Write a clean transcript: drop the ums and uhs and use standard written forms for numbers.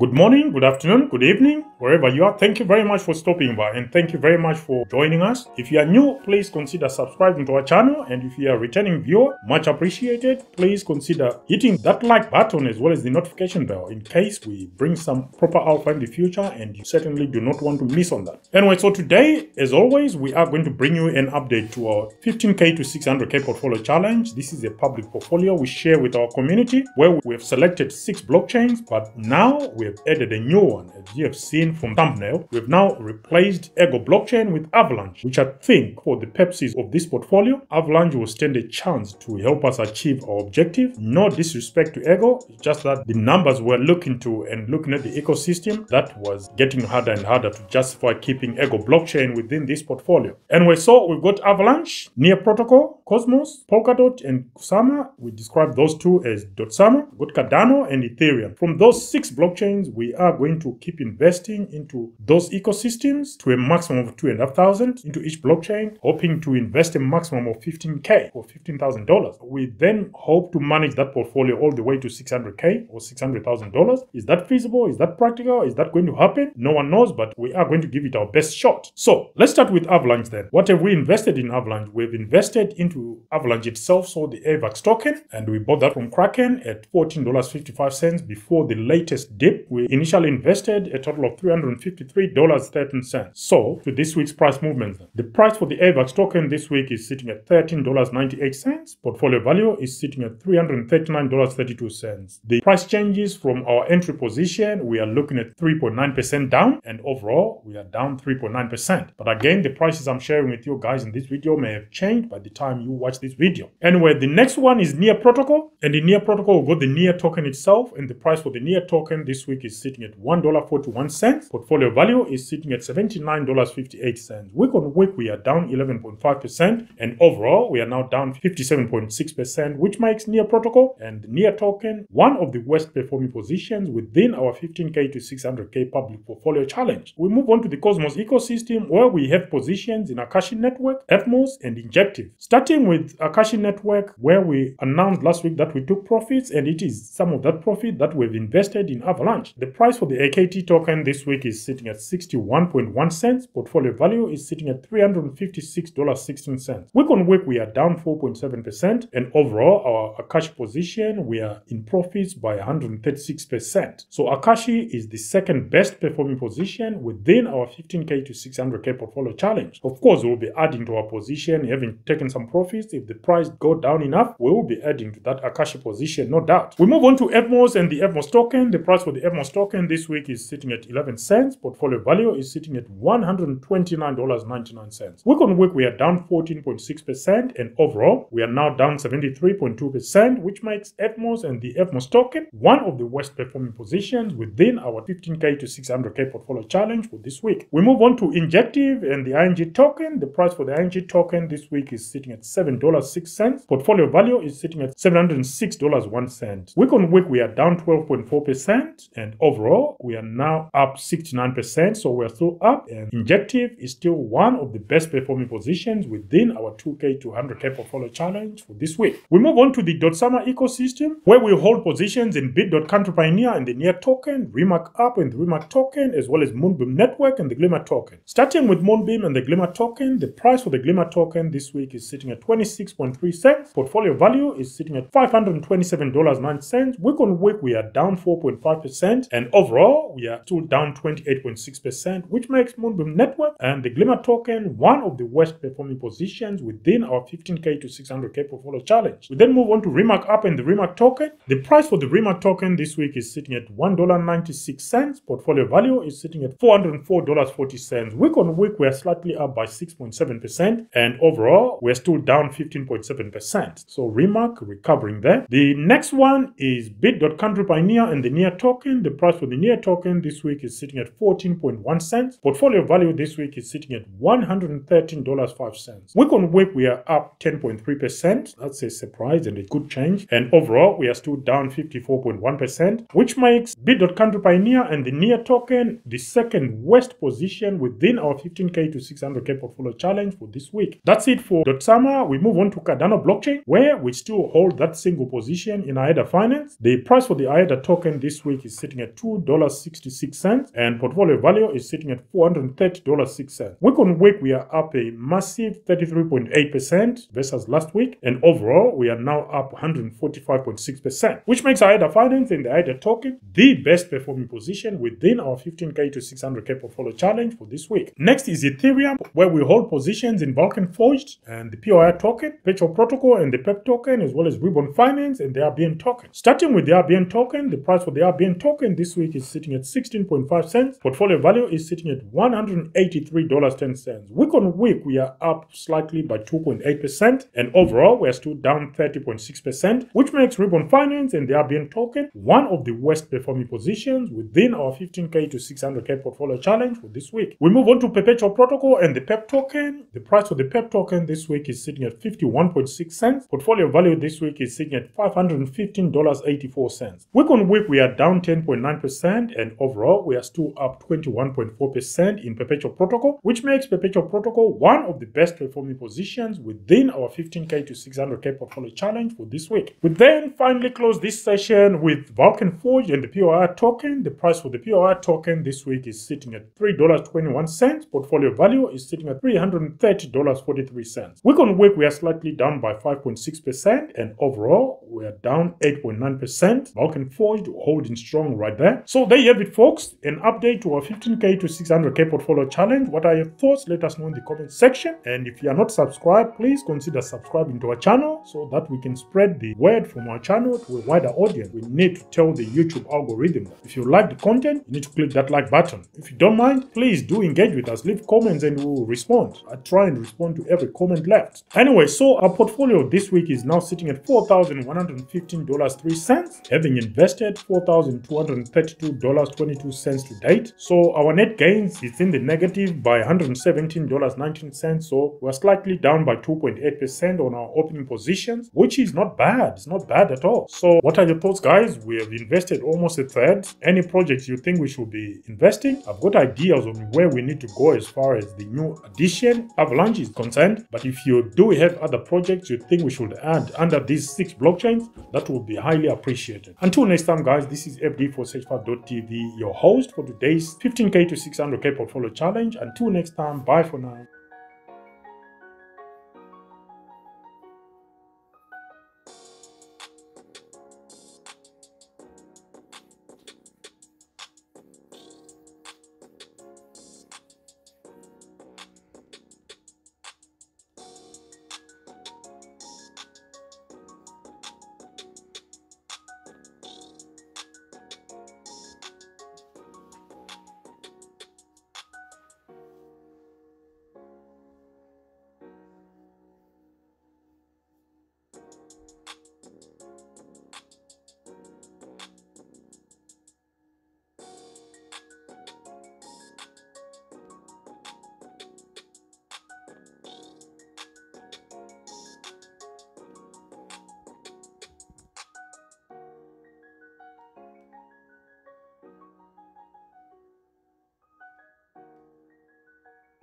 Good morning, good afternoon, good evening, wherever you are. Thank you very much for stopping by and thank you very much for joining us. If you are new, please consider subscribing to our channel, and if you are a returning viewer, much appreciated. Please consider hitting that like button as well as the notification bell in case we bring some proper alpha in the future, and you certainly do not want to miss on that. Anyway, so today, as always, we are going to bring you an update to our 15K to 600K portfolio challenge. This is a public portfolio we share with our community where we have selected 6 blockchains, but now we have added a new one. As you have seen from thumbnail, we've now replaced Ego blockchain with Avalanche, which I think for the purposes of this portfolio, Avalanche will stand a chance to help us achieve our objective. No disrespect to Ego, just that the numbers we're looking to and looking at the ecosystem, that was getting harder and harder to justify keeping Ego blockchain within this portfolio. Anyway, so we've got Avalanche, Near Protocol, Cosmos, Polka Dot, and Kusama. We describe those two as Dotsama. We've got Cardano and Ethereum. From those 6 blockchains, we are going to keep investing into those ecosystems to a maximum of 2,500 into each blockchain, hoping to invest a maximum of 15K or $15,000. We then hope to manage that portfolio all the way to 600K or $600,000. Is that feasible? Is that practical? Is that going to happen? No one knows, but we are going to give it our best shot. So let's start with Avalanche then. What have we invested in Avalanche? We've invested into Avalanche itself, so the AVAX token, and we bought that from Kraken at $14.55 before the latest dip. We initially invested a total of $353.13. So, to this week's price movement, the price for the AVAX token this week is sitting at $13.98. Portfolio value is sitting at $339.32. The price changes from our entry position, we are looking at 3.9% down, and overall, we are down 3.9%. But again, the prices I'm sharing with you guys in this video may have changed by the time you watch this video. Anyway, the next one is Near Protocol, and in Near Protocol, we've got the Near token itself, and the price for the Near token this week is sitting at $1.41. Portfolio value is sitting at $79.58. Week on week, we are down 11.5%, and overall, we are now down 57.6%, which makes Near Protocol and Near Token one of the worst performing positions within our 15K to 600K public portfolio challenge. We move on to the Cosmos ecosystem, where we have positions in Akashi Network, Evmos, and Injective. Starting with Akashi Network, where we announced last week that we took profits, and it is some of that profit that we've invested in Avalanche. The price for the AKT token this week is sitting at 61.1 cents. Portfolio value is sitting at $356.16. Week on week, we are down 4.7%, and overall, our Akashi position, we are in profits by 136%. So Akashi is the second best performing position within our 15K to 600K portfolio challenge. Of course, we'll be adding to our position, having taken some profits. If the price go down enough, we will be adding to that Akashi position, no doubt. We move on to Evmos and the Evmos token. The price for the Evmos token this week is sitting at 11 cents. Portfolio value is sitting at $129.99. Week on week, we are down 14.6%, and overall, we are now down 73.2%, which makes Evmos and the Evmos token one of the worst performing positions within our 15K to 600K portfolio challenge for this week. We move on to Injective and the ING token. The price for the ING token this week is sitting at $7.06. Portfolio value is sitting at $706.01. Week on week, we are down 12.4%. And overall, we are now up 69%, so we're still up, and Injective is still one of the best performing positions within our 2K to 100K portfolio challenge for this week. We move on to the Dotsama ecosystem, where we hold positions in Bit.Country Pioneer and the Near token, Remark Up and the Remark token, as well as Moonbeam Network and the Glimmer token. Starting with Moonbeam and the Glimmer token, the price for the Glimmer token this week is sitting at 26.3 cents. Portfolio value is sitting at $527.09. Week on week, we are down 4.5%, and overall, we are still down 28.6%, which makes Moonbeam Network and the Glimmer token one of the worst performing positions within our 15K to 600K portfolio challenge. We then move on to Remark Up and the Remark token. The price for the Remark token this week is sitting at $1.96. Portfolio value is sitting at $404.40. Week on week, we are slightly up by 6.7%, and overall, we are still down 15.7%. So Remark recovering there. The next one is Bit.Country Pioneer and the Near token. The price for the Near token this week is sitting at 14.1 cents. Portfolio value this week is sitting at $113.05. Week on week, we are up 10.3%. That's a surprise and a good change. And overall, we are still down 54.1%, which makes Bit.Country Pioneer and the Near token the second worst position within our 15K to 600K portfolio challenge for this week. That's it for Dotsama. We move on to Cardano blockchain, where we still hold that single position in AIDA Finance. The price for the AIDA token this week is sitting at $2.66 and portfolio value is sitting at $430.06. Week on week, we are up a massive 33.8% versus last week, and overall we are now up 145.6%, which makes AIDA Finance and the AIDA token the best performing position within our 15k to 600k portfolio challenge for this week. Next is Ethereum, where we hold positions in Vulcan Forged and the POI token, Perpetual Protocol and the PEP token, as well as Ribbon Finance and the RBN token. Starting with the RBN token, the price for the RBN token this week is sitting at 16.5 cents. Portfolio value is sitting at $183.10. Week on week, we are up slightly by 2.8%, and overall we are still down 30.6%, which makes Ribbon Finance and the RBN token one of the worst performing positions within our 15k to 600k portfolio challenge for this week. We move on to Perpetual Protocol and the PEP token. The price for the PEP token this week is sitting at 51.6 cents. Portfolio value this week is sitting at $515.84. Week on week, we are down 10.9%, and overall we are still up 21.4% in Perpetual Protocol, which makes Perpetual Protocol one of the best performing positions within our 15k to 600k portfolio challenge for this week. We then finally close this session with Vulcan Forge and the PYR token. The price for the PYR token this week is sitting at $3.21. Portfolio value is sitting at $330.43. Week on week, we are slightly down by 5.6%, and overall we are down 8.9%. Vulcan Forge holding strong right there. So there you have it, folks. An update to our 15k to 600k portfolio challenge. What are your thoughts? Let us know in the comment section. And if you are not subscribed, please consider subscribing to our channel so that we can spread the word from our channel to a wider audience. We need to tell the YouTube algorithm that if you like the content, you need to click that like button. If you don't mind, please do engage with us. Leave comments and we will respond. I try and respond to every comment left. Anyway, so our portfolio this week is now sitting at $4,115.03, having invested $4,232.22 to date. So our net gains is in the negative by $117.19, so we're slightly down by 2.8% on our opening positions, which is not bad. It's not bad at all. So what are your thoughts, guys? We have invested almost a third. Any projects you think we should be investing? I've got ideas on where we need to go as far as the new addition Avalanche is concerned, but if you do have other projects you think we should add under these 6 blockchains, that would be highly appreciated. Until next time, guys, this is FD for Sedge5 TV, your host for today's 15k to 600k portfolio challenge. Until next time, bye for now.